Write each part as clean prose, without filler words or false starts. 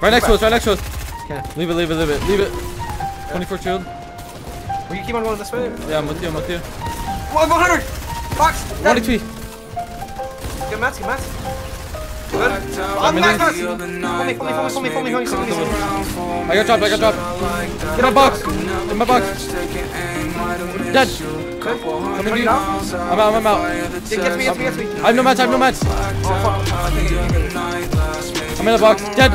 Right next to us, right next to us. Can't. Leave it, leave it, leave it, leave it. 24 shield. Will you keep on going this way? Yeah, I'm with you, I'm with you. 100! Box! 1 HP! Get mats, get mats. Good. I'm maxed! Pull me. I got dropped. Get my box! Get my box! Dead! Come in, I'm out. Get me. I have no mats. Oh, fuck. I'm in the box. Dead!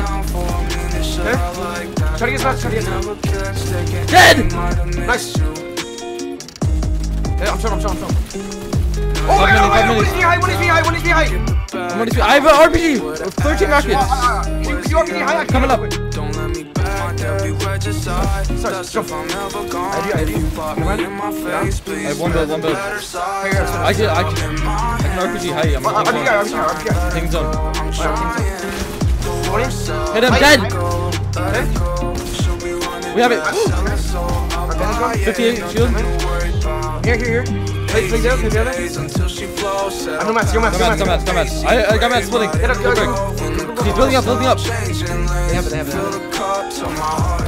There. Try to get us. Dead! Nice! Yeah, I'm chilling. Oh my god! One is behind! I have an RPG! 13 rockets! You RPG high! Coming up! I have one build. I can RPG high. I'm RPG high. Things on. Hit him! Dead! Okay. We have it! 58 shield. Here. Play the other. I have no mats, no mats. I got mats splitting. Get up. He's building up. They have it.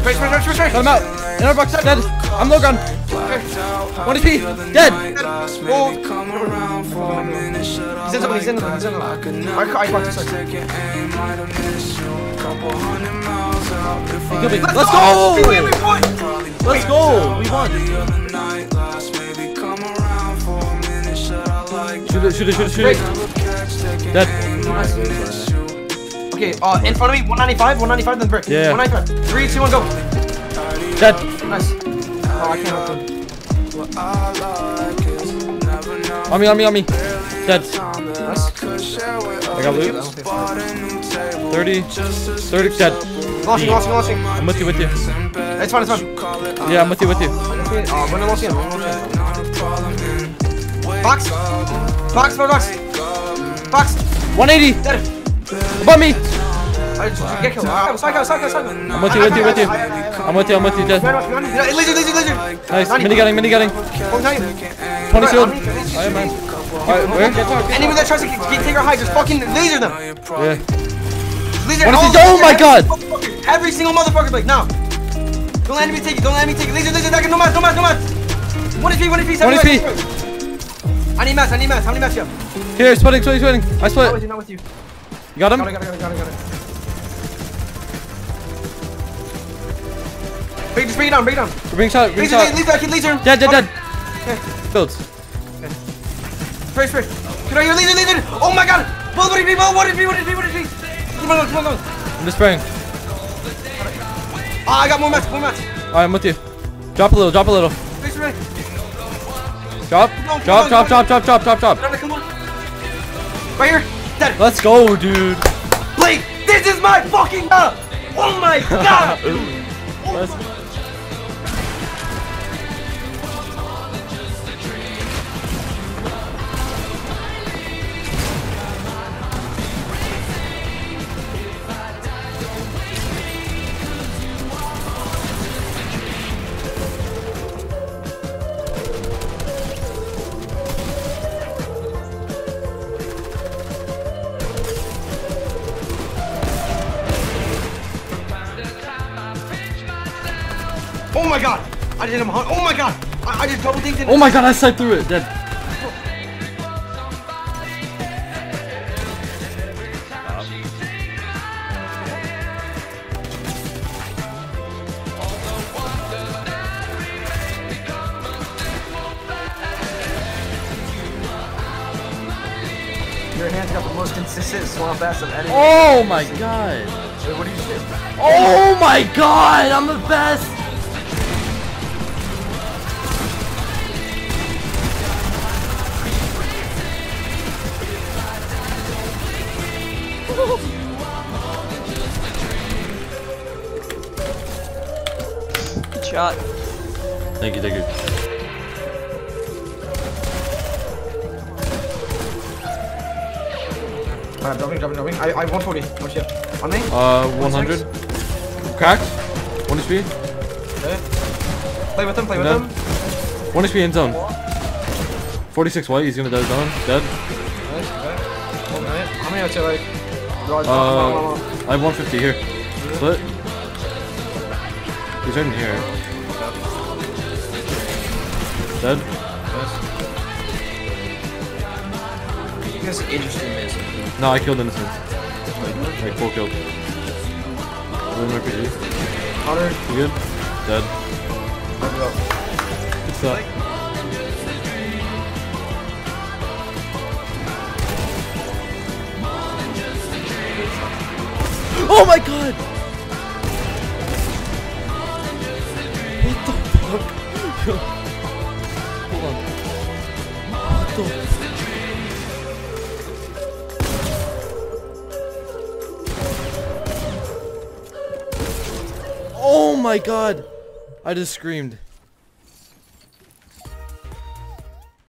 Trace. Got him out. In our box, dead. I'm low gun. 1 HP. Dead. Oh. He's in. I got this. Let's go! Let's go! We won! Shoot it! Dead. Okay, in front of me, 195, then brick. Yeah. 195. 3, 2, 1, go! Dead. Nice. Oh, I can't help him. On me. Dead. Nice. I got loot. 30 dead. Launching. I'm with you. It's fine. Yeah, I'm with you. We're Box. 180. Dead. Above me. I'm with you. I'm with you, dead. Laser. Nice. Minigunning. 20 shield. I am mine. Alright, anyone that tries to take our high, just fucking laser them! Yeah. Oh my god! Every single motherfucker, like, no! Don't let me take it! Laser! No mats! 1 HP! I need mats! How many mats you have? Here, splitting! I split! Not with you. You got him? Got it. Bring it down! Bring shot! Laser! Dead! Builds. Fresh. Can I hear leader? Oh my god! What did he be? Come on. I'm just spraying. I got more mats. Alright, I'm with you. Drop a little. Drop. Right here. Dead. Let's go, dude. Blake, this is my fucking up. Oh my god. Oh. Oh my god! I did him 100. Oh my god! I just double dinked in. Oh my god! I slid through it. Dead. Your hands got the most consistent swamp ass of anything. Oh my god! Wait, what do you say? Oh my god! I'm the best. Good shot. Thank you. Alright, dropping. I 140. Oh shit. On me? 100. Cracked. 1 HP. Okay. Play with him. 1 HP in zone. 46 white, he's gonna die zone. Dead. Nice, okay. How many are you like? I have 150 here. Split. He's in here. Dead. Yes. You guys are interesting, man. No, I killed Innocent. Like, full kill. Hunter. You good? Dead. What's up? Oh my god! What the fuck? Yo. Hold on. What the fuck? Oh my god! I just screamed.